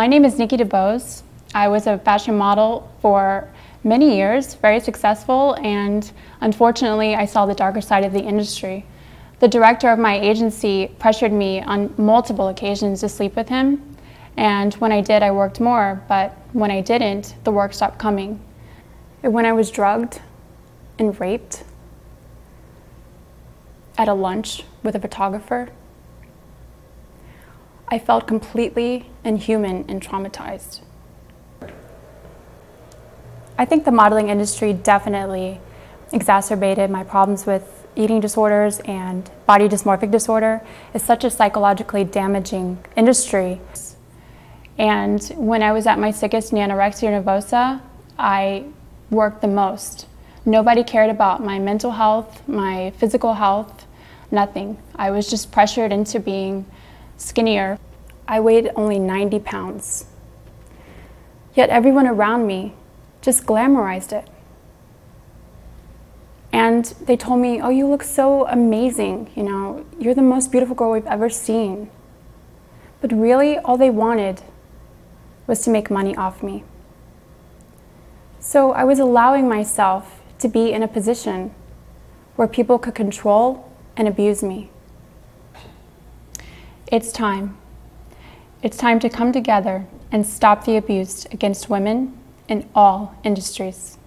My name is Nikki DuBose. I was a fashion model for many years, very successful, and unfortunately I saw the darker side of the industry. The director of my agency pressured me on multiple occasions to sleep with him, and when I did I worked more, but when I didn't, the work stopped coming. When I was drugged and raped at a lunch with a photographer, I felt completely inhuman and traumatized. I think the modeling industry definitely exacerbated my problems with eating disorders and body dysmorphic disorder. It's such a psychologically damaging industry. And when I was at my sickest in anorexia nervosa, I worked the most. Nobody cared about my mental health, my physical health, nothing. I was just pressured into being skinnier. I weighed only 90 pounds. Yet everyone around me just glamorized it. And they told me, oh, you look so amazing, you know, you're the most beautiful girl we've ever seen. But really, all they wanted was to make money off me. So I was allowing myself to be in a position where people could control and abuse me. It's time. It's time to come together and stop the abuse against women in all industries.